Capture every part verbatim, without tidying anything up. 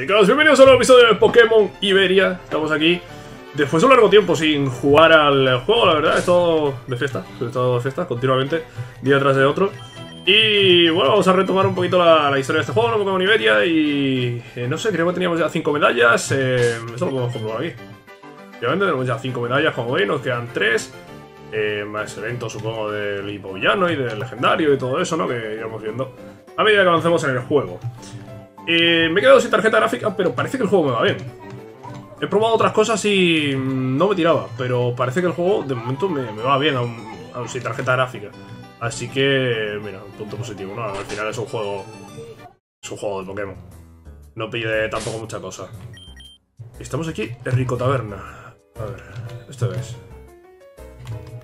Chicos, bienvenidos a un nuevo episodio de Pokémon Iberia. Estamos aquí después de un largo tiempo sin jugar al juego, la verdad. He estado de fiesta, he estado de fiesta continuamente, día tras de otro. Y bueno, vamos a retomar un poquito la, la historia de este juego, ¿no? Pokémon Iberia. Y eh, no sé, creo que teníamos ya cinco medallas. eh, Esto lo podemos comprobar aquí. Obviamente tenemos ya cinco medallas, como veis, nos quedan tres. Eh, más eventos, supongo, del hipovillano y del legendario y todo eso, ¿no? Que iremos viendo a medida que avancemos en el juego. Eh, me he quedado sin tarjeta gráfica, pero parece que el juego me va bien. He probado otras cosas y no me tiraba, pero parece que el juego de momento me, me va bien, aún, aún sin tarjeta gráfica. Así que, mira, un punto positivo, ¿no? Al final es un juego, es un juego de Pokémon. No pide tampoco mucha cosa. Estamos aquí en Rico Taberna. A ver, esto es.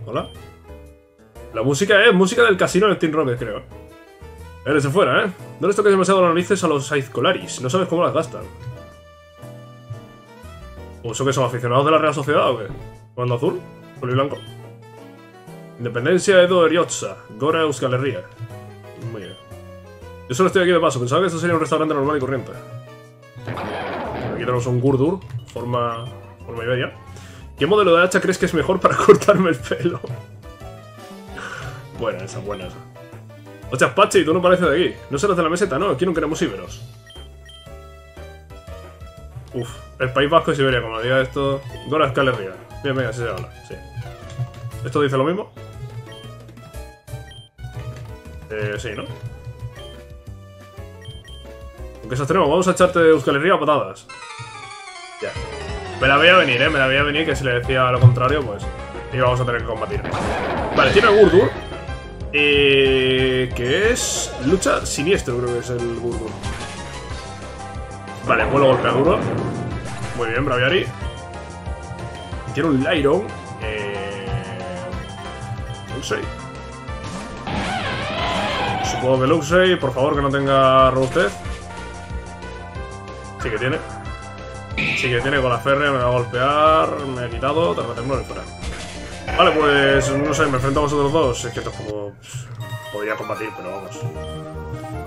Hola. La música es música del casino del Team Rocket, creo. Desde fuera, ¿eh? No les toques demasiado las narices a los Aizkolaris. No sabes cómo las gastan. ¿O eso que son aficionados de la Real Sociedad o qué? ¿Cuando azul? ¿Azul y blanco? Independencia Edo Eriotza, Gora Euskal Herria. Muy bien. Yo solo estoy aquí de paso. Pensaba que esto sería un restaurante normal y corriente. Aquí tenemos un Gurdurr, forma, forma Iberia. ¿Qué modelo de hacha crees que es mejor para cortarme el pelo? Buena esa, buena esa. Hostia, Pachi, tú no pareces de aquí. No serás de la meseta, ¿no? Aquí no queremos íberos. Uf, el País Vasco y Siberia, como diga esto. Gora Euskal Herria. Bien, venga, así se habla, sí. ¿Esto dice lo mismo? Eh, sí, ¿no? Aunque esas tenemos, vamos a echarte de Euskal Herria a patadas. Ya. Me la veía venir, ¿eh? Me la veía venir, que si le decía lo contrario, pues íbamos a tener que combatir. Vale, tiene el Gurdurr. Eh, que es lucha siniestro, creo que es el Gurdurr. Vale, vuelo golpea duro. Muy bien, Gaviari. Tiene un Lyron. Eh, Luxray. Supongo que Luxray, por favor, que no tenga robustez. Sí que tiene. Sí que tiene, con la férrea me va a golpear. Me ha quitado, tarda temblor y fuera. Vale, pues no sé, me enfrento a vosotros dos. Es que esto es como... podría combatir, pero vamos.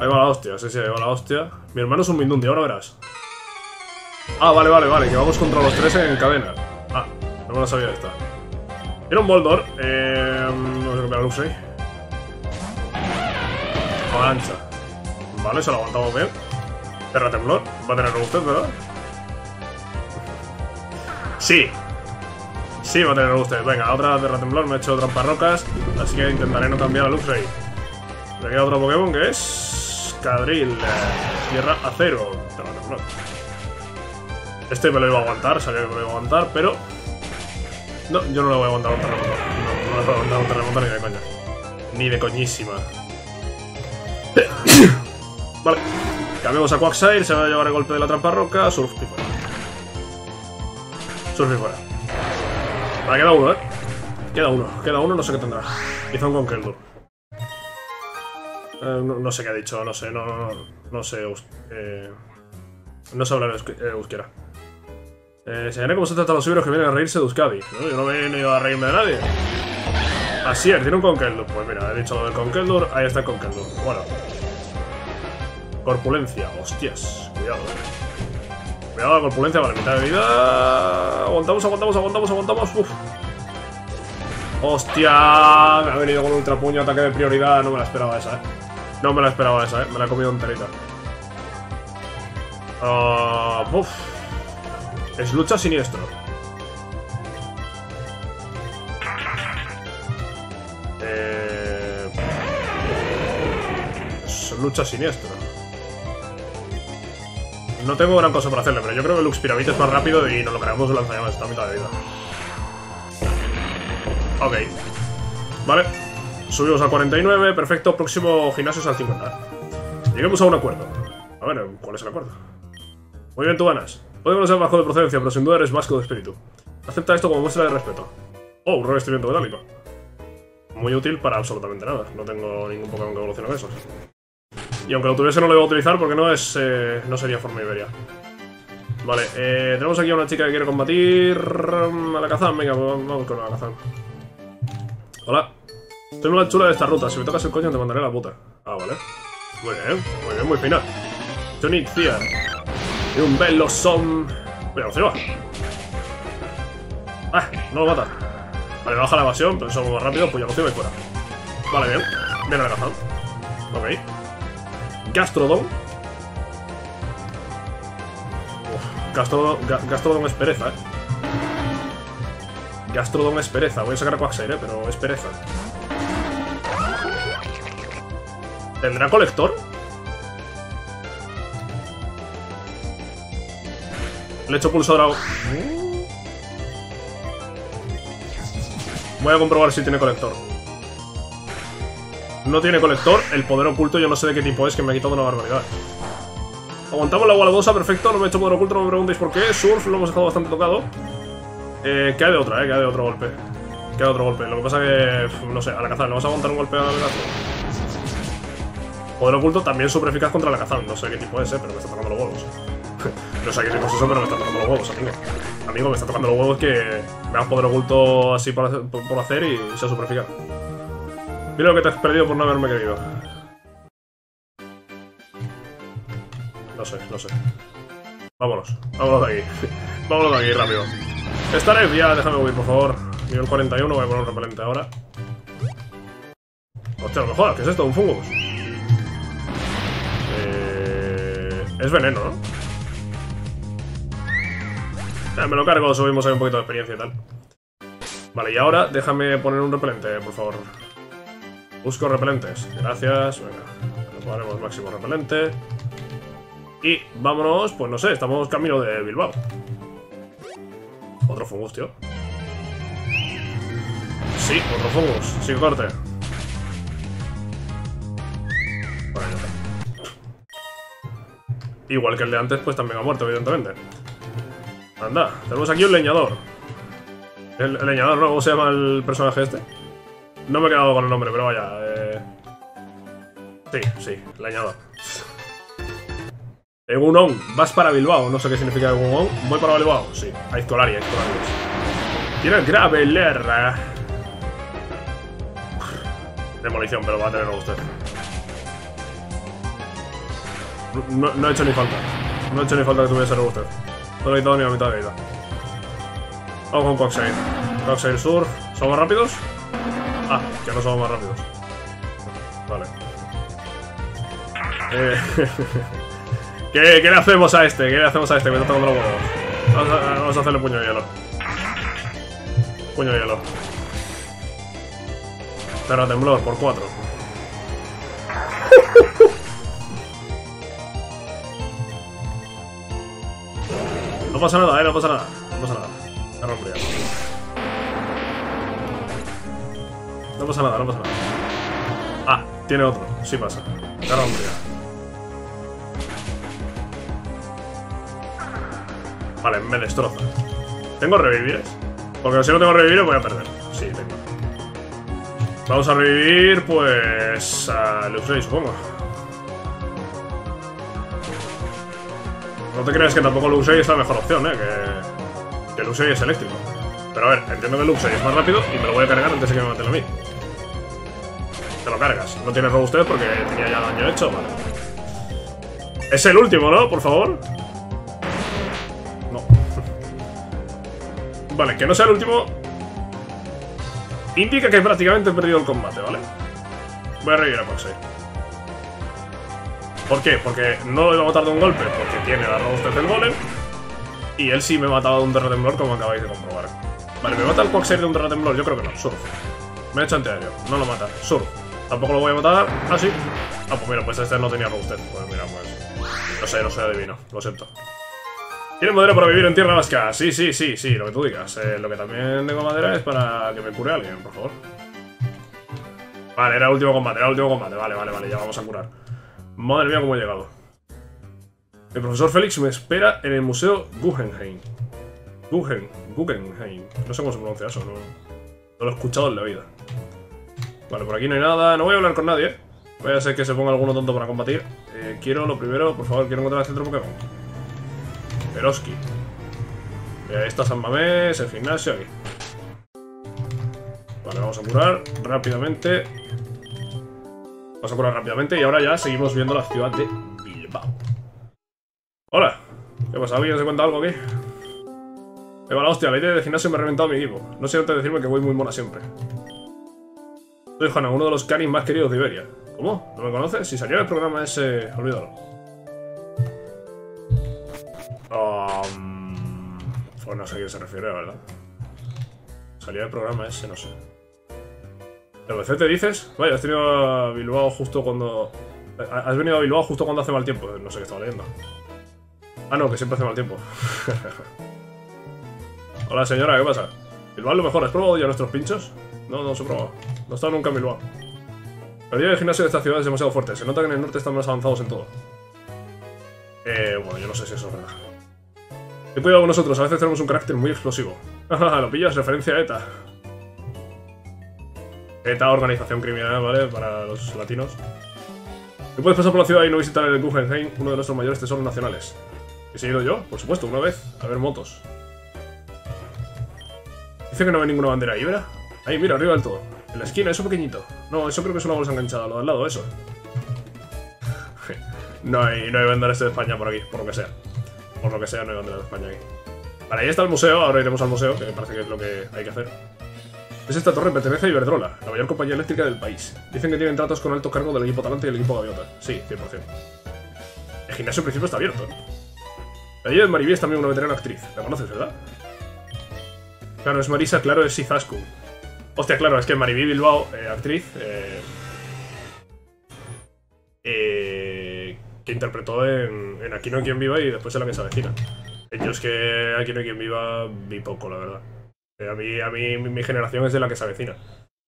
Ahí va la hostia, sí, sí, ahí va la hostia. Mi hermano es un Mindundi, ahora verás. Ah, vale, vale, vale, que vamos contra los tres en cadena. Ah, no me lo sabía esta. Tiene un Boldor. Eh... Vamos a cambiar a Luxray. Avalancha. Vale, se lo aguantamos bien. Terra temblor. Va a tener robustez, ¿verdad? Sí. Sí, va a tener ustedes. Venga, otra Terra Temblor, me ha hecho trampas rocas, así que intentaré no cambiar a Luxray. Me queda otro Pokémon que es... Cadril, eh, Tierra Acero. Terra Temblor. Este me lo iba a aguantar, sabía que me lo iba a aguantar, pero... no, yo no le voy a aguantar un terremoto. No, no le voy a aguantar un terremoto ni de coña. Ni de coñísima. Vale. Cambiamos a Quaxair, se va a llevar el golpe de la trampa roca, surf y fuera. Surf y fuera. Vale, queda uno, ¿eh? Queda uno, queda uno, no sé qué tendrá. Hizo un Conkeldurr. Eh, no, no sé qué ha dicho, no sé, no, no, no, no sé. Eh, no sé hablar euskera. Eh, Señalé cómo se trata a los íberos que vienen a reírse de Euskadi. ¿No? Yo no me he venido a reírme de nadie. Así es, tiene un Conkeldurr. Pues mira, he dicho lo del Conkeldurr, ahí está el Conkeldurr. Bueno. Corpulencia, hostias, cuidado, eh. Cuidado la corpulencia, vale, mitad de vida. Aguantamos, aguantamos, aguantamos, aguantamos. Uf. Hostia, me ha venido con ultra puño, ataque de prioridad. No me la esperaba esa, eh. No me la esperaba esa, eh. Me la he comido enterita. Uh, uf. Es lucha siniestro. Eh... Es lucha siniestro. No tengo gran cosa para hacerle, pero yo creo que Lux Piramite es más rápido y nos lo cargamos de lanzallamas, está a mitad de vida. Ok. Vale. Subimos al cuarenta y nueve, perfecto. Próximo gimnasio es al cincuenta. Lleguemos a un acuerdo. A ver, ¿cuál es el acuerdo? Muy bien, tú ganas. Puede que no seas vasco de procedencia, pero sin duda eres vasco de espíritu. Acepta esto como muestra de respeto. Oh, un revestimiento metálico. Muy útil para absolutamente nada. No tengo ningún Pokémon que evolucione de esos. Y aunque lo tuviese no lo iba a utilizar porque no es... Eh, no sería forma Iberia. Vale, eh, tenemos aquí a una chica que quiere combatir... a la Kazan, venga, vamos con la Kazan. Hola. Soy una chula de esta ruta, si me tocas el coño te mandaré la puta. Ah, vale. Muy bien, muy bien, muy fina. Johnny Cia. Y un velo son... Cuidado, se va. Ah, no lo mata. Vale, me baja la evasión, pero somos más rápidos, pues ya lo sigo y fuera. Vale, bien. Bien adelantado. Ok. Gastrodon. Uf, Gastrodon, Ga Gastrodon es pereza, eh. Gastrodon es pereza. Voy a sacar a Quaxair, eh, pero es pereza. ¿Tendrá colector? Le echo pulsador a... Voy a comprobar si tiene colector. No tiene colector. El poder oculto yo no sé de qué tipo es, que me ha quitado una barbaridad. Aguantamos la gualadosa, perfecto. No me he hecho poder oculto, no me preguntéis por qué. Surf lo hemos dejado bastante tocado. Eh, queda de otra, eh, queda de otro golpe. Queda de otro golpe. Lo que pasa que... No sé, a la cazada le vamos a aguantar un golpe a la cazada. Poder oculto también súper eficaz contra la cazada. No sé qué tipo es, eh, pero me está tocando los huevos. No sé qué tipo es eso, pero me está tocando los huevos, amigo. Amigo, me está tocando los huevos que me das poder oculto así por hacer, por, por hacer y sea súper eficaz. Mira lo que te has perdido por no haberme querido. No sé, no sé. Vámonos, vámonos de aquí. Vámonos de aquí, rápido. Estaré ya, déjame huir, por favor. Nivel cuarenta y uno, voy a poner un repelente ahora. Hostia, no me jodas, ¿qué es esto? ¿Un fungus? Es veneno, ¿no? Eh, me lo cargo, subimos ahí un poquito de experiencia y tal. Vale, y ahora déjame poner un repelente, por favor. Busco repelentes. Gracias. Venga, le ponemos máximo repelente. Y vámonos, pues no sé, estamos camino de Bilbao. Otro fungus, tío. Sí, otro fungus, sin corte. Vale, ya está. Igual que el de antes, pues también ha muerto, evidentemente. Anda, tenemos aquí un leñador. El, el leñador, ¿no? ¿Cómo se llama el personaje este? No me he quedado con el nombre, pero vaya. Eh... Sí, sí, leñador. Egunon, vas para Bilbao. No sé qué significa Egunon. Voy para Bilbao. Sí, Aizkolaris, Aizkolaris. Tiene Graveler. Demolición, pero va a tenerlo usted. No, no he hecho ni falta. No he hecho ni falta que tuviese robusted. No le he quitado ni la mitad de vida. Vamos con Quaxair. Quaxair Surf. ¿Somos rápidos? Ah, que no somos más rápidos. Vale. Eh, ¿Qué, ¿Qué le hacemos a este? ¿Qué le hacemos a este? Me está tocando los huevos. Vamos a, vamos a hacerle puño de hielo. Puño de hielo. Terra temblor por cuatro. No pasa nada, eh, no pasa nada, no pasa nada. No pasa nada, no pasa nada, no pasa nada. Ah, tiene otro, sí pasa. Garra umbría. Vale, me destroza. ¿Tengo revivires? Porque si no tengo revivir voy a perder. Sí, tengo. Vamos a revivir, pues... a Luxray, supongo. No te creas que tampoco Luxray es la mejor opción, eh, que, que Luxray es eléctrico. Pero a ver, entiendo que Luxray es más rápido y me lo voy a cargar antes de que me maten a mí. Te lo cargas. No tienes robustez porque tenía ya daño hecho, vale. Es el último, ¿no? Por favor. No. Vale, que no sea el último indica que prácticamente he perdido el combate, ¿vale? Voy a revivir a Quaxly. ¿Por qué? Porque no lo iba a matar de un golpe, porque tiene la robustez del golem. Y él sí me mataba de un terratemblor, como acabáis de comprobar. Vale, ¿me mata el Quaxair de un terratemblor? Yo creo que no, surf. Me he hecho antiaéreo, no lo mata, surf. Tampoco lo voy a matar, ah sí. Ah, pues mira, pues este no tenía robustez. Pues mira, pues... No sé, no soy adivino, lo siento. ¿Tiene madera para vivir en tierra vasca? Sí, sí, sí, sí, lo que tú digas. Eh, lo que también tengo madera es para que me cure a alguien, por favor. Vale, era el último combate, era el último combate. Vale, vale, vale, ya vamos a curar. Madre mía, cómo he llegado. El profesor Félix me espera en el museo Guggenheim. Guggen, Guggenheim. No sé cómo se pronuncia eso, no, no lo he escuchado en la vida. Vale, por aquí no hay nada. No voy a hablar con nadie. Voy a hacer que se ponga alguno tonto para combatir. Eh, quiero lo primero, por favor, quiero encontrar el centro Pokémon. Peroski. Eh, está San Mamés, el gimnasio aquí. Vale, vamos a curar rápidamente. Vamos a curar rápidamente y ahora ya seguimos viendo la ciudad de Bilbao. ¡Hola! ¿Qué pasa? ¿Alguien se cuenta algo aquí? Me va la hostia, la idea de gimnasio me ha reventado mi equipo. No sé antes de decirme que voy muy mona siempre. Soy Hanna, uno de los canis más queridos de Iberia. ¿Cómo? ¿No me conoces? Si salió el programa ese... olvídalo. Um... Pues no sé a quién se refiere, la verdad. Salía el programa ese, no sé. ¿De B C te dices? Vaya, has venido a Bilbao justo cuando... Has venido a Bilbao justo cuando hace mal tiempo. No sé qué estaba leyendo. Ah, no, que siempre hace mal tiempo. Hola señora, ¿qué pasa? Bilbao es lo mejor, ¿has probado ya nuestros pinchos? No, no los he probado. No he estado nunca en Bilbao. El día de gimnasio de esta ciudad es demasiado fuerte. Se nota que en el norte están más avanzados en todo. Eh, bueno, yo no sé si eso es verdad. Ten cuidado con nosotros, a veces tenemos un carácter muy explosivo. Lo pillas, referencia a ETA. ETA, organización criminal, ¿vale? Para los latinos. Tú puedes pasar por la ciudad y no visitar el Guggenheim, uno de nuestros mayores tesoros nacionales. ¿He seguido yo? Por supuesto, una vez. A ver motos. Dice que no ve ninguna bandera ibera. Ahí, mira, arriba del todo. En la esquina, eso pequeñito. No, eso creo que es una bolsa enganchada, lo de al lado, eso. no hay, no hay banderas de España por aquí, por lo que sea. Por lo que sea, no hay banderas de España aquí. Vale, ahí está el museo, ahora iremos al museo, que me parece que es lo que hay que hacer. Es esta torre, pertenece a Iberdrola, la mayor compañía eléctrica del país. Dicen que tienen tratos con alto cargo del equipo Atlante y el equipo Gaviota. Sí, cien por cien. El gimnasio en principio está abierto. La de Maribí es también una veterana actriz. ¿La conoces, verdad? Claro, es Marisa, claro, es Izascu. Hostia, claro, es que Maribí Bilbao, eh, actriz, eh, eh, que interpretó en, en Aquí no hay quien viva y después en La que se avecina. Yo es que Aquí no hay quien viva vi poco, la verdad. Eh, a mí, a mí mi, mi generación es de La que se avecina.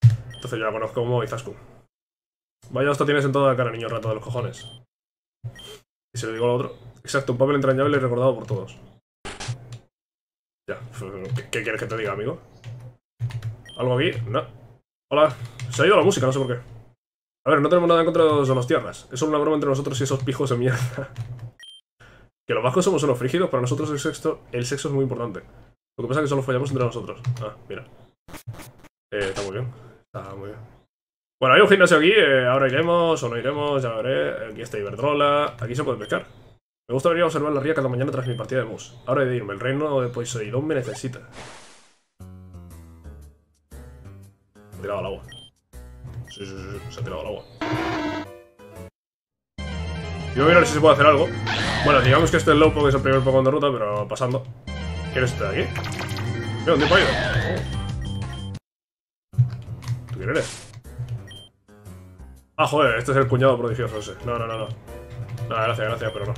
Entonces yo la conozco como Izascu. Vaya, esto tienes en toda la cara, niño rato de los cojones. Y se lo digo al otro. Exacto, un papel entrañable y recordado por todos. Ya, ¿qué, qué quieres que te diga, amigo? ¿Algo aquí? No. Hola. Se ha ido la música, no sé por qué. A ver, no tenemos nada en contra de los donostiarras. Es solo una broma entre nosotros y esos pijos de mierda. Que los vascos somos unos frígidos, para nosotros el sexo, el sexo es muy importante. Lo que pasa es que solo follamos entre nosotros. Ah, mira. Eh, está muy bien. Está muy bien. Bueno, hay un gimnasio aquí. Eh, ahora iremos o no iremos, ya veré. Aquí está Iberdrola. Aquí se puede pescar. Me gusta venir a observar la ría cada mañana tras mi partida de mus. Ahora he de irme, el reino de Poseidón me necesita. Se ha tirado al agua. Sí, sí, sí, se ha tirado al agua. Yo voy a mirar si se puede hacer algo. Bueno, digamos que este es low porque es el primer Pokémon de ruta, pero pasando. ¿Quieres estar aquí? Mira, ¿dónde puedo ir? ¿Tú quién eres? Ah, joder, este es el cuñado prodigioso ese. No, no, no, no. No, gracias, gracias, pero no.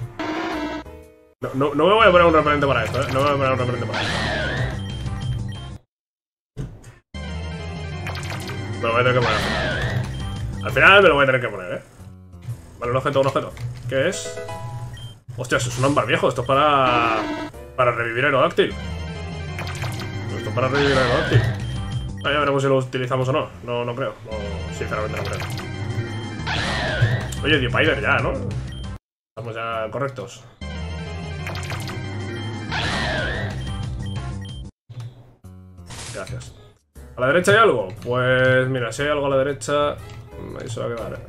No, no, no me voy a poner un repelente para esto, ¿eh? No me voy a poner un repelente para esto. Me lo voy a tener que poner. Al final me lo voy a tener que poner, ¿eh? Vale, un objeto, un objeto. ¿Qué es? Hostia, eso es un ámbar viejo. Esto es para... para revivir aerodáctil. Esto es para revivir aerodáctil. Ah, ya veremos si lo utilizamos o no. No, no creo. No, sinceramente no creo. Oye, Dipider ya, ¿no? Estamos ya correctos. Gracias. ¿A la derecha hay algo? Pues mira, si hay algo a la derecha, ahí se va a quedar.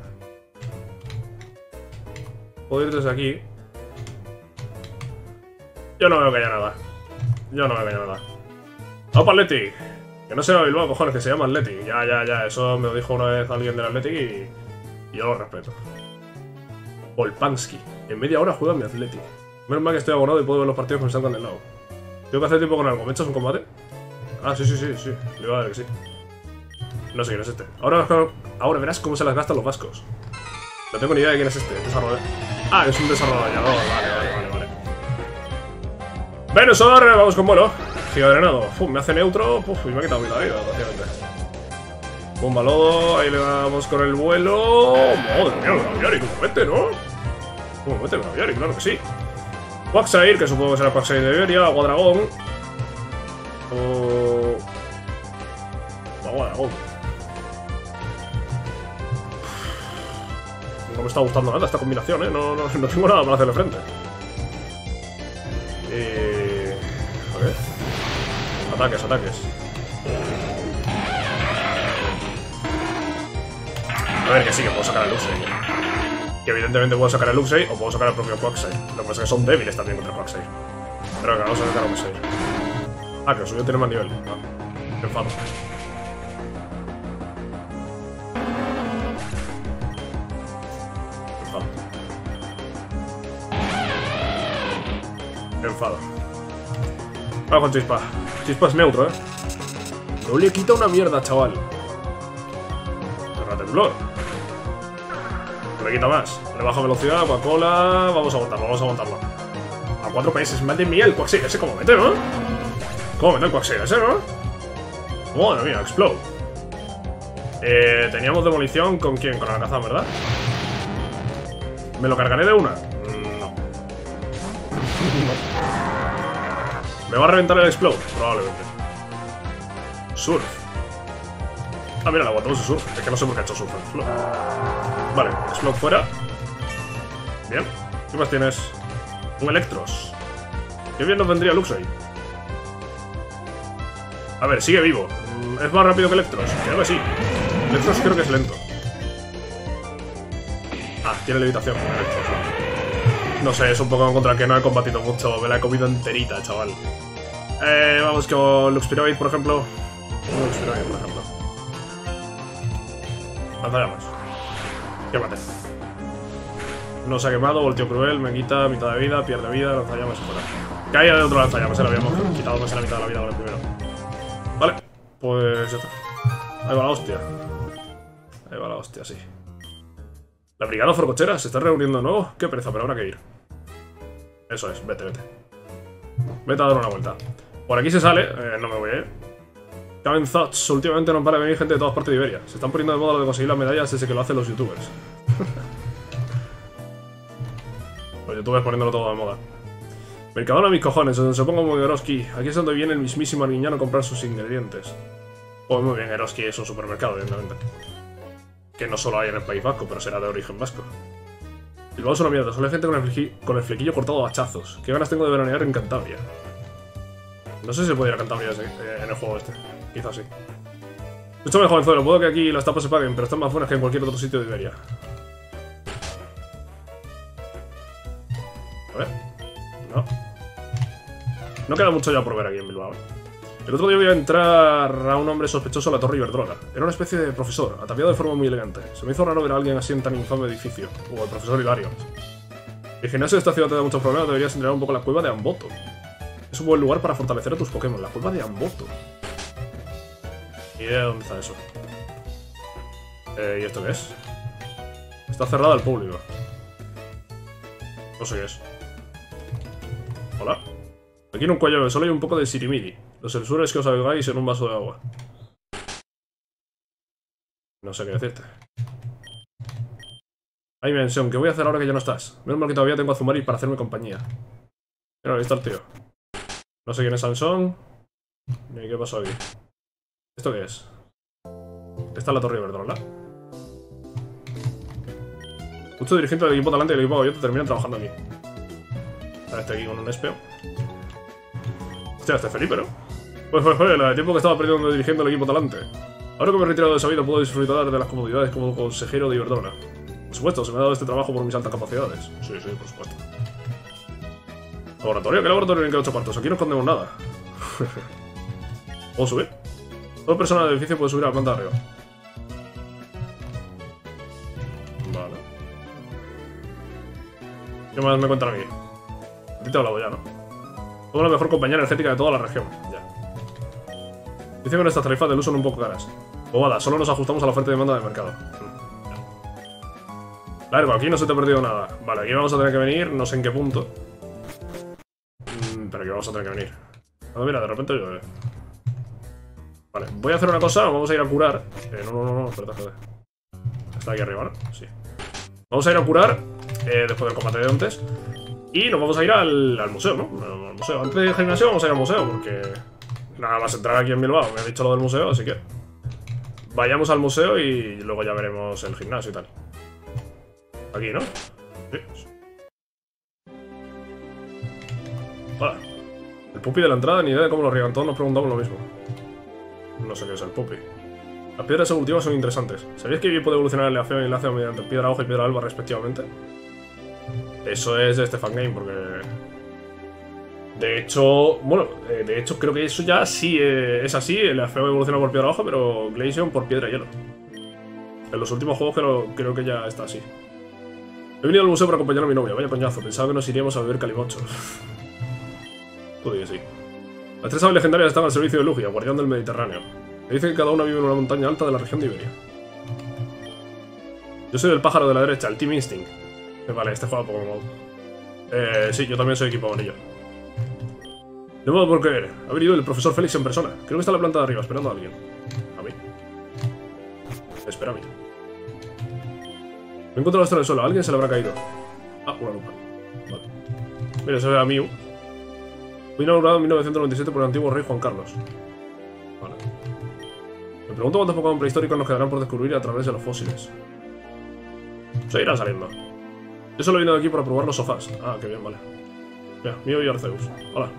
Puedo ir desde aquí. Yo no veo que haya nada. Yo no veo que haya nada. ¡Opa, Atleti! Que no se llama Bilbao, cojones, que se llama Atleti. Ya, ya, ya, eso me lo dijo una vez alguien del Atleti y... y yo lo respeto. Volpansky. En media hora juega mi Atleti. Menos mal que estoy abonado y puedo ver los partidos que me saltan del lado. Tengo que hacer tiempo con algo. ¿Me echas un combate? Ah, sí, sí, sí, sí. Le iba a dar que sí. No sé quién es este. Ahora, ahora verás cómo se las gastan los vascos. No tengo ni idea de quién es este. Desarrollador. Ah, es un desarrollador. Vale, vale, vale, vale. Venusaur, vamos con vuelo. Giga drenado. Uf, me hace neutro. Puf, y me ha quitado mi vida, prácticamente. Bomba lodo. Ahí le damos con el vuelo. Madre mía, el Gaviari, como mete, ¿no? Como mete el Gaviari, claro que sí. Quaxair, que supongo que será Quaxair de Iberia. Agua dragón. O... Agua dragón. No me está gustando nada esta combinación, ¿eh? No, no, no tengo nada para hacerle frente. Eh... A ver. Ataques, ataques. A ver, que sí, que puedo sacar el Luxray. Que evidentemente puedo sacar a Luxray o puedo sacar al propio Quaxair. Lo que pasa es que son débiles también contra Quaxair. Pero que vamos a sacar a Quaxair. Ah, que el suyo tiene más nivel. Ah, qué enfado. Qué enfado. Qué enfado. Vamos con Chispa. Chispa es neutro, eh. No le quita una mierda, chaval. Torre temblor. Me quita más. Le bajo velocidad, Coca-Cola. Vamos a aguantarlo, vamos a aguantarlo. A cuatro P S, madre mía, el Quaxair ese como mete, ¿no? ¿Cómo mete el Quaxair ese, no? Madre mía, explode. Eh, teníamos demolición con quién, con Alakazam, ¿verdad? ¿Me lo cargaré de una? No. No. Me va a reventar el explode, probablemente. Surf. Ah, mira, le aguantamos el surf. Es que no sé por qué ha hecho surf el explode. Vale, Slot fuera. Bien. ¿Qué más tienes? Un Eelektross. Qué bien nos vendría Luxray. A ver, sigue vivo. ¿Es más rápido que Eelektross? Creo que sí. Eelektross creo que es lento. Ah, tiene levitación con Eelektross, ¿no? No sé, es un Pokémon contra el que no he combatido mucho. Me la he comido enterita, chaval. Eh, vamos con Luxpirobite, por ejemplo. Luxpirobite, por ejemplo. Lanzallamas. Que mate. Nos ha quemado, volteo cruel, me quita mitad de vida, pierde vida, lanzallamas fuera. Caía de otro lanzallamas, se lo habíamos quitado más de la mitad de la vida ahora primero. Vale, pues ya está. Ahí va la hostia. Ahí va la hostia, sí. La brigada forcochera se está reuniendo de nuevo. Qué pereza, pero habrá que ir. Eso es, vete, vete. Vete a dar una vuelta. Por aquí se sale, eh, no me voy a ir. Cabin Thoughts, últimamente no para de venir gente de todas partes de Iberia. Se están poniendo de moda lo de conseguir las medallas desde que lo hacen los youtubers. Los youtubers poniéndolo todo de moda. Mercadona, mis cojones, donde se ponga muy Eroski. Aquí es donde viene el mismísimo Arguiñano a comprar sus ingredientes. Pues muy bien, Eroski es un supermercado, evidentemente. Que no solo hay en el País Vasco, pero será de origen vasco. Y luego es una mierda, solo hay gente con el, con el flequillo cortado a hachazos. Qué ganas tengo de veranear en Cantabria. No sé si se puede ir a Cantabria en el juego este. Quizás sí. Escúchame, jovenzuelo, puedo que aquí las tapas se paguen, pero están más buenas que en cualquier otro sitio de Iberia. A ver. No. No queda mucho ya por ver aquí en Bilbao. El otro día voy a entrar a un hombre sospechoso a la Torre Iberdrola. Era una especie de profesor, ataviado de forma muy elegante. Se me hizo raro ver a alguien así en tan infame edificio. O el profesor Hilario. El gimnasio de esta ciudad te da muchos problemas, deberías entrar un poco a la cueva de Amboto. Es un buen lugar para fortalecer a tus Pokémon. La cueva de Amboto. Ni idea de dónde está eso. Eh, ¿Y esto qué es? Está cerrada al público. No sé qué es. Hola. Aquí en un cuello de sol hay un poco de sirimiri. Lo censuro es que os ahogáis en un vaso de agua. No sé qué decirte. Ay, mención, ¿qué voy a hacer ahora que ya no estás? Menos mal que todavía tengo a Zumari para hacerme compañía. Mira, ahí está el tío. No sé quién es Sansón. Ni qué pasó aquí. ¿Esto qué es? Esta es la Torre Iberdrola. Muchos dirigentes del equipo talante y del equipo Goyote terminan trabajando aquí. Está este aquí con un espeo. Hostia, este es Felipe, ¿no? Pues fue, fue, el tiempo que estaba perdiendo dirigiendo el equipo talante. Ahora que me he retirado de esa vida, puedo disfrutar de las comodidades como consejero de Iberdrola. Por supuesto, se me ha dado este trabajo por mis altas capacidades. Sí, sí, por supuesto. ¿Laboratorio? ¿Qué laboratorio en el que ocho cuartos? Aquí no escondemos nada. ¿Puedo subir? Toda persona del edificio puede subir a la planta de arriba. Vale. ¿Qué más me cuentan aquí? A ti te he hablado ya, ¿no? Tengo la mejor compañía energética de toda la región. Ya. Dicen que nuestras tarifas de luz son un poco caras. Bobada, solo nos ajustamos a la oferta y demanda del mercado. Ya. Largo, aquí no se te ha perdido nada. Vale, aquí vamos a tener que venir, no sé en qué punto. Mm, pero aquí vamos a tener que venir. Ah, mira, de repente llueve. Vale, voy a hacer una cosa, vamos a ir a curar. Eh, no, no, no, no, espérate, espérate. Está aquí arriba, ¿no? Sí. Vamos a ir a curar, eh, después del combate de antes. Y nos vamos a ir al, al museo, ¿no? Al museo. Antes del gimnasio vamos a ir al museo, porque nada más entrar aquí en Bilbao. Me ha dicho lo del museo, así que vayamos al museo y luego ya veremos el gimnasio y tal. Aquí, ¿no? Sí. Vale. El pupi de la entrada, ni idea de cómo lo riegan. Todos nos preguntamos lo mismo. No sé qué es el pupi. Las piedras evolutivas son interesantes. ¿Sabéis que puede evolucionar el Leafeon y el Leafeon mediante piedra hoja y piedra alba respectivamente? Eso es de este fangame, porque... De hecho, bueno, de hecho creo que eso ya sí es así. El Leafeon evoluciona por piedra hoja, pero Glaceon por piedra hielo. En los últimos juegos creo, creo que ya está así. He venido al museo para acompañar a mi novia. Vaya coñazo, pensaba que nos iríamos a beber calimochos. Joder, que sí. Las tres aves legendarias están al servicio de Lugia, guardián del Mediterráneo. Me dicen que cada una vive en una montaña alta de la región de Iberia. Yo soy del pájaro de la derecha, el Team Instinct. Eh, vale, este juega Pokémon. Eh, sí, yo también soy equipo amarillo. De modo por creer, ha venido el profesor Félix en persona. Creo que está en la planta de arriba, esperando a alguien. A mí. Espera a mí. Me encuentro esto en el suelo, alguien se le habrá caído. Ah, una lupa. Vale. Mira, se ve a Miu. Fue inaugurado en mil novecientos noventa y siete por el antiguo rey Juan Carlos. Vale. Me pregunto cuántos Pokémon prehistóricos nos quedarán por descubrir a través de los fósiles. Se irán saliendo. Yo solo he venido aquí para probar los sofás. Ah, qué bien, vale. Mira, mío y Arceus. Hola.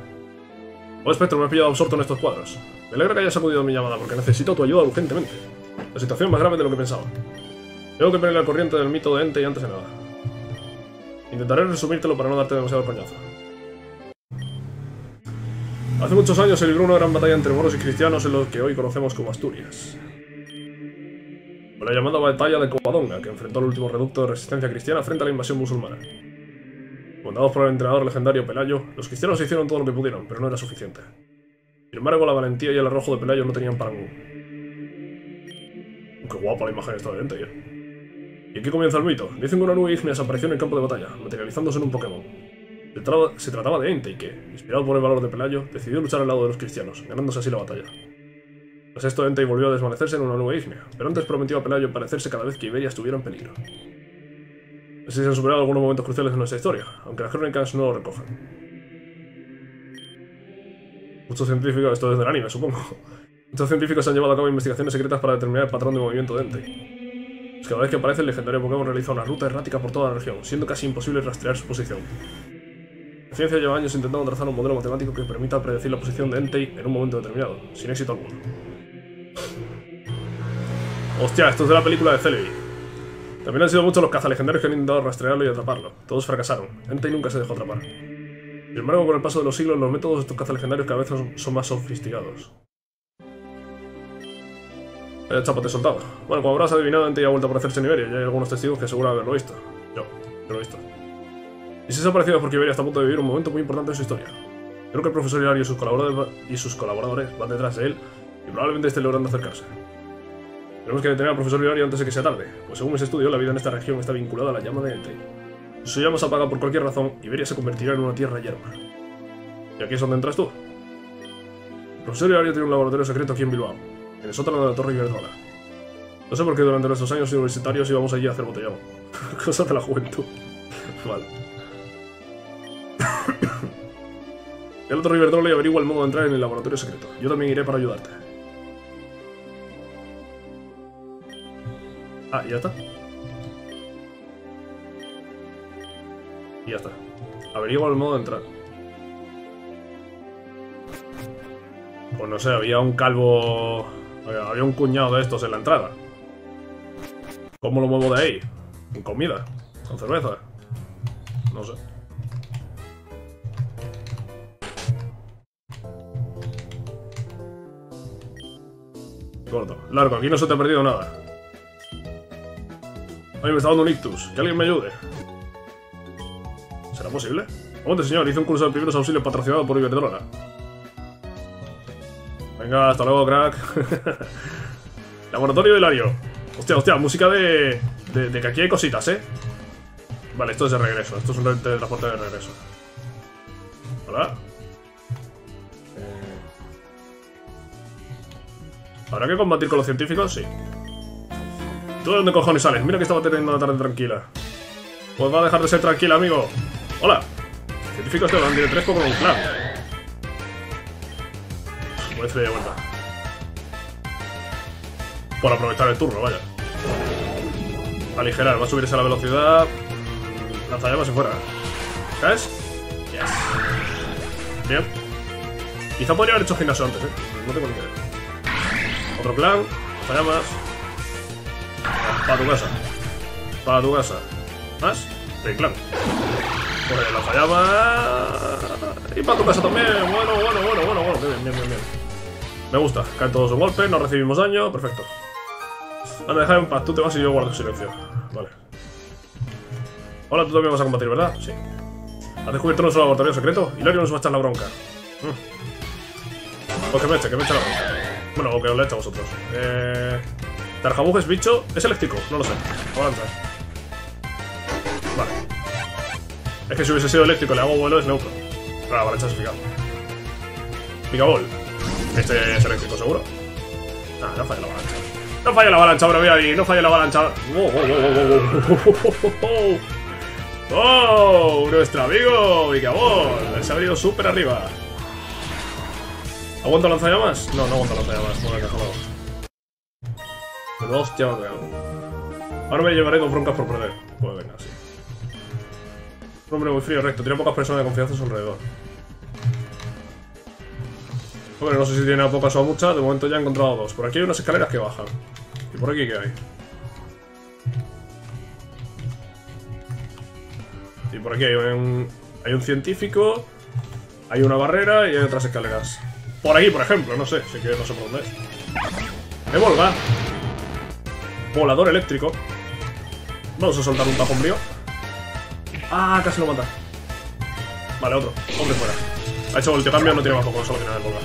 Oh, Spectrum, me he pillado absorto en estos cuadros. Me alegra que hayas acudido a mi llamada, porque necesito tu ayuda urgentemente. La situación es más grave de lo que pensaba. Tengo que ponerle al corriente del mito de Entei y antes de nada. Intentaré resumírtelo para no darte demasiado coñazo. Hace muchos años se libró una gran batalla entre moros y cristianos en lo que hoy conocemos como Asturias. Con la llamada batalla de Covadonga, que enfrentó al último reducto de resistencia cristiana frente a la invasión musulmana. Comandados por el entrenador legendario Pelayo, los cristianos hicieron todo lo que pudieron, pero no era suficiente. Sin embargo, la valentía y el arrojo de Pelayo no tenían parangón. Qué guapa la imagen esta de Entei, ¿eh? Y aquí comienza el mito. Dicen que una nube ígnea apareció en el campo de batalla, materializándose en un Pokémon. Se trataba de Entei que, inspirado por el valor de Pelayo, decidió luchar al lado de los cristianos, ganándose así la batalla. Tras esto, Entei volvió a desvanecerse en una nube ígnea, pero antes prometió a Pelayo aparecerse cada vez que Iberia estuviera en peligro. Así se han superado algunos momentos cruciales de nuestra historia, aunque las crónicas no lo recogen. Muchos científicos, esto es del anime, supongo. Muchos científicos han llevado a cabo investigaciones secretas para determinar el patrón de movimiento de Entei. Cada vez que aparece, el legendario Pokémon realiza una ruta errática por toda la región, siendo casi imposible rastrear su posición. La ciencia lleva años intentando trazar un modelo matemático que permita predecir la posición de Entei en un momento determinado, sin éxito alguno. Hostia, esto es de la película de Celebi. También han sido muchos los cazalegendarios que han intentado rastrearlo y atraparlo. Todos fracasaron. Entei nunca se dejó atrapar. Sin embargo, con el paso de los siglos, los métodos de estos cazalegendarios cada vez son más sofisticados. El chapa te soltaba. Bueno, como habrás adivinado, Entei ha vuelto a aparecerse en Iberia, y hay algunos testigos que aseguran haberlo visto. Yo, yo lo he visto. Y si se ha parecido porque Iberia está a punto de vivir un momento muy importante en su historia. Creo que el profesor Hilario y sus colaboradores, y sus colaboradores van detrás de él y probablemente estén logrando acercarse. Tenemos que detener al profesor Hilario antes de que sea tarde, pues según mis estudios, la vida en esta región está vinculada a la llama de Entei. Si su llama se apaga por cualquier razón, Iberia se convertirá en una tierra yerma. ¿Y aquí es donde entras tú? El profesor Hilario tiene un laboratorio secreto aquí en Bilbao, en el sótano de la Torre Iberdrola. No sé por qué durante nuestros años universitarios íbamos allí a hacer botellón. Cosas de la juventud. Vale. Y al otro Iberdrola y averigua el modo de entrar en el laboratorio secreto. Yo también iré para ayudarte. Ah, ¿y ya está? Y ya está. Averigua el modo de entrar. Pues no sé, había un calvo... Había un cuñado de estos en la entrada. ¿Cómo lo muevo de ahí? ¿Con comida? ¿Con cerveza? No sé. Corto. Largo, aquí no se te ha perdido nada. Oye, me está dando un ictus. Que alguien me ayude. ¿Será posible? Aguante, señor. Hice un curso de primeros auxilios patrocinado por Iberdrola. Venga, hasta luego, crack. Laboratorio de Hilario. Hostia, hostia, música de, de... De que aquí hay cositas, ¿eh? Vale, esto es de regreso. Esto es un transporte de regreso. Hola. ¿Habrá que combatir con los científicos? Sí. ¿Tú de dónde cojones sales? Mira que estaba teniendo una tarde tranquila. Pues va a dejar de ser tranquila, amigo. ¡Hola! Científicos te van de tres Pokémon Clan. Voy a hacer de vuelta. Por aprovechar el turno, vaya. Aligerar, va a subirse a la velocidad. Lanzallamas y fuera. ¿Sabes? Yes. Bien. Quizá podría haber hecho gimnasio antes, ¿eh? No tengo ni idea. Otro plan. Fallamos. Para tu casa. Para tu casa. ¿Más? Sí, claro. Pues la fallaba. Y para tu casa también. Bueno, bueno, bueno, bueno, bueno. Bien, bien, bien, bien. Me gusta. Caen todos un golpe, no recibimos daño. Perfecto. Anda, deja en paz. Tú te vas y yo guardo silencio. Vale. Ahora tú también vas a combatir, ¿verdad? Sí. Has descubierto nuestro laboratorio secreto. Hilario nos va a echar la bronca. Mm. Pues que me eche, que me eche la bronca. Bueno, o que os la eche a vosotros. Eh... Tarjabug es bicho. Es eléctrico, no lo sé. Avanza. Vale. Es que si hubiese sido eléctrico le hago vuelo es neutro. Pero la avalancha es eficaz. Vigaboll. Este es eléctrico, seguro. Ah, no falla la avalancha. No falla la avalancha, bro, mira, no falla la avalancha. Wow, wow, wow, wow, wow. ¡Oh! Nuestro amigo Vigaboll se ha venido súper arriba. ¿Aguanta lanzallamas? No, no aguanta lanzallamas. Bueno, dejado. Dos ya me hago. Ahora me llevaré dos broncas por perder. Pues venga, sí. Un hombre muy frío, recto. Tiene pocas personas de confianza a su alrededor. Hombre, no sé si tiene a pocas o a muchas. De momento ya he encontrado dos. Por aquí hay unas escaleras que bajan. ¿Y por aquí qué hay? Y por aquí hay un, hay un científico, hay una barrera y hay otras escaleras. Por aquí, por ejemplo, no sé, si que no sé por dónde es. ¡Evolva! Volador eléctrico. Vamos a soltar un tajón brío. ¡Ah! Casi lo mata. Vale, otro. Hombre fuera. Ha hecho volteo cambio, no tiene más poco, solo tiene el volva.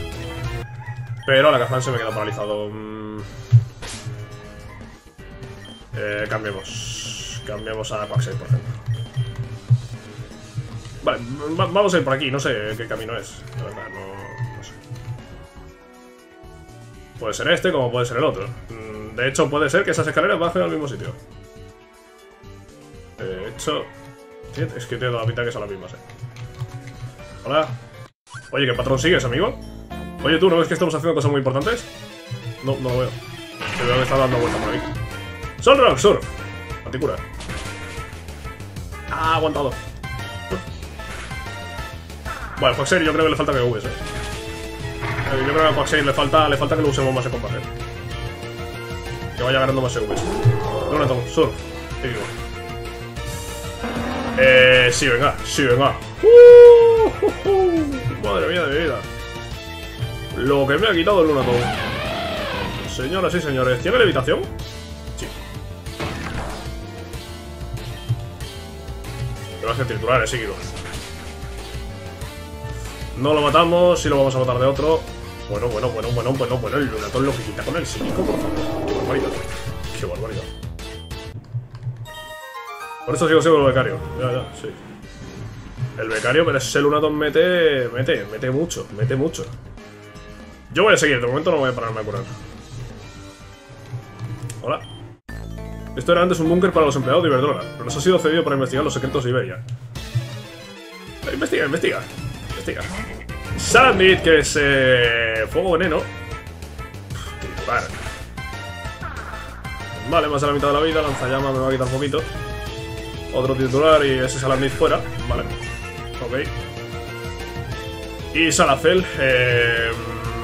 Pero a la Kazan se me queda paralizado. Mm. Eh, cambiemos. Cambiamos a Quaxair, por ejemplo. Vale, va, vamos a ir por aquí, no sé qué camino es. La verdad, no, no sé. Puede ser este como puede ser el otro. De hecho, puede ser que esas escaleras bajen al mismo sitio. De hecho... Es que tengo la pinta que son las mismas, eh. Hola. Oye, ¿qué patrón sigues, amigo? Oye, ¿tú no ves que estamos haciendo cosas muy importantes? No, no lo veo. Te veo que está dando vueltas por aquí. Solrock, Sur. Anticura. Ah, aguantado. Bueno, Quaxair yo creo que le falta que uses, eh. Yo creo que a Quaxair le falta, le falta que lo usemos más en combate. Que vaya ganando más E Vs. Lunatone, surf, típico. Eh, sí, venga, sí, venga. Uh, uh, uh. Madre mía de mi vida. Lo que me ha quitado el Lunatone. Señoras y señores, ¿tiene levitación? Sí. Te vas a titular, eh, seguido. No lo matamos, si lo vamos a matar de otro. Bueno, bueno, bueno, bueno, bueno, bueno. El Lunatone lo que quita con el psíquico, por favor. Qué barbaridad. Qué barbaridad. Por eso sigo siendo el becario. Ya, ya, sí. El becario, pero ese Lunatone mete. Mete, mete mucho, mete mucho. Yo voy a seguir, de momento no voy a pararme a curar. Hola. Esto era antes un búnker para los empleados de Iberdrola, pero nos ha sido cedido para investigar los secretos de Iberia. Eh, investiga, investiga. Investiga. Salandit, que es eh, fuego veneno. Titular. Vale, más a la mitad de la vida. Lanzallama me va a quitar un poquito. Otro titular y ese Salandit fuera. Vale. Ok. Y Salacel. Eh,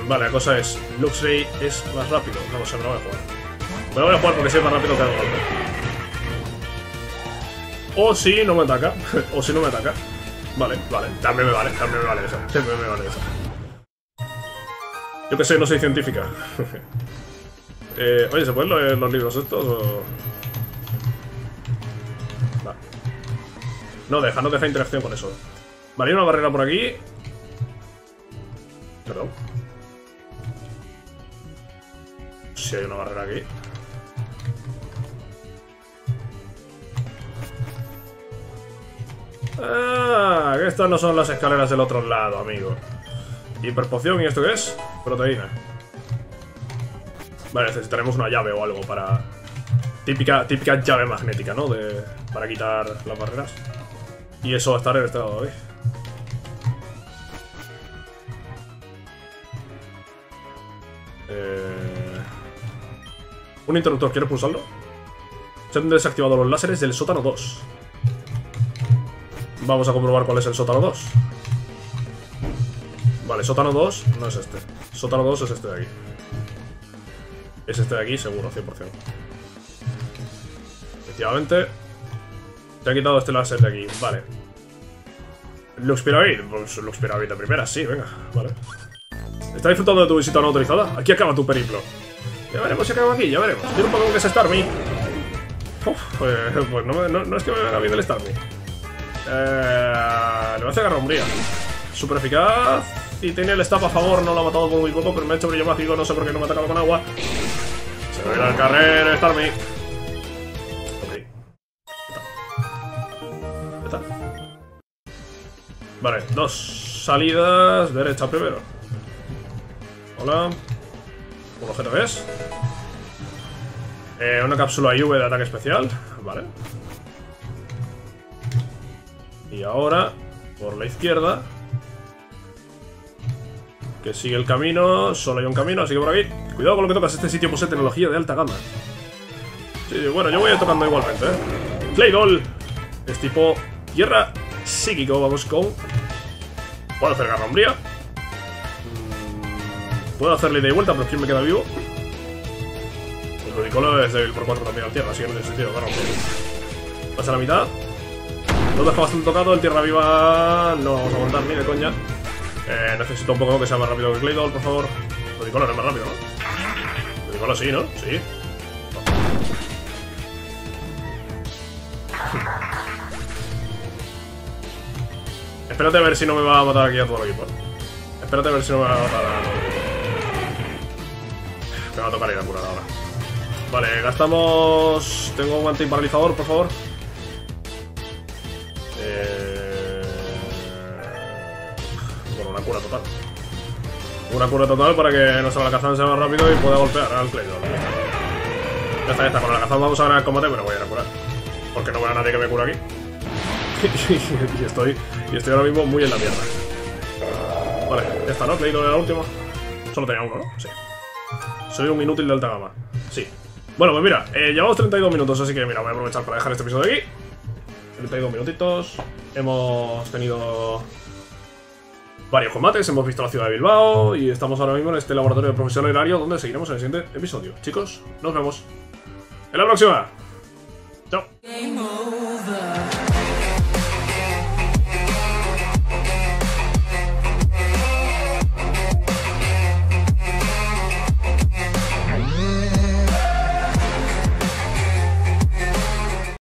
vale, la cosa es. Luxray es más rápido. No, no sé, me lo voy a jugar. Me lo voy a jugar porque soy más rápido que el golpe. O si no me ataca. O si no me ataca. Vale, vale, también me vale, también me vale eso, también me vale eso. Yo que sé, no soy científica. eh, oye, ¿se pueden leer los libros estos o...? Vale. No deja, no deja interacción con eso. Vale, hay una barrera por aquí. Perdón. Sí, hay una barrera aquí. Ah, que estas no son las escaleras del otro lado, amigo. Hiperpoción, ¿y esto qué es? Proteína. Vale, necesitaremos una llave o algo para... Típica, típica llave magnética, ¿no? De... Para quitar las barreras. Y eso va a estar en este lado de hoy. Eh... Un interruptor, ¿quieres pulsarlo? Se han desactivado los láseres del sótano dos. Vamos a comprobar cuál es el sótano dos. Vale, sótano dos no es este. Sótano dos es este de aquí. Es este de aquí, seguro, cien por cien. Efectivamente. Te ha quitado este láser de aquí, vale. Luxpiravid, pues Luxpiravid de primera, sí, venga, vale. ¿Estás disfrutando de tu visita no autorizada? Aquí acaba tu periplo. Ya veremos si acaba aquí, ya veremos. Tiene un Pokémon que es Starmie. Uf, eh, pues no, me, no, no es que me venga bien el Starmie. Eh, le voy a hacer Garrombría. Super eficaz. Y tiene el staff a favor, no lo ha matado con Wicoto, pero me ha hecho brillo mágico, no sé por qué no me ha atacado con agua. Se va a ir al carrer, Starmie. Ok. ¿Qué tal? ¿Qué tal? Vale, dos salidas. Derecha primero. Hola. Un objeto que es. Eh, una cápsula I V de ataque especial. Vale. Y ahora, por la izquierda. Que sigue el camino. Solo hay un camino, así que por aquí. Cuidado con lo que tocas. Este sitio posee tecnología de alta gama. Sí, bueno, yo voy a ir tocando igualmente, ¿eh? Claydol. Es tipo tierra psíquico. Vamos con... Puedo hacer Garrombría. Puedo hacerle ida y vuelta, pero ¿quién me queda vivo? El Ludicolo es débil por cuatro también al tierra, así que no tiene sentido, claro. Pasa la mitad. Lo deja bastante tocado, el tierra viva no vamos a aguantar ni de coña. Eh, necesito un poco que sea más rápido que Claydol, por favor. Ludicolo no es más rápido, ¿no? Ludicolo sí, ¿no? Sí. Espérate a ver si no me va a matar aquí a todo el equipo. Espérate a ver si no me va a matar a todo el equipo. Me va a tocar ir a curar ahora. Vale, gastamos... Tengo guante imparalizador, por favor. Eh... Bueno, una cura total. Una cura total para que nuestra alcazán sea más rápido y pueda golpear al Claydol. Ya está, ya está. Con la alcazán vamos a ganar el combate, pero voy a ir a curar. Porque no veo a nadie que me cure aquí. y, estoy, y estoy ahora mismo muy en la mierda. Vale, ya está, ¿no? Claydol era el último. Solo tenía uno, ¿no? Sí. Soy un inútil de alta gama. Sí. Bueno, pues mira, eh, llevamos treinta y dos minutos, así que mira, voy a aprovechar para dejar este episodio aquí. treinta y dos minutitos. Hemos tenido varios combates, hemos visto la ciudad de Bilbao y estamos ahora mismo en este laboratorio del profesor Hilario, donde seguiremos en el siguiente episodio. Chicos, nos vemos en la próxima. Chao.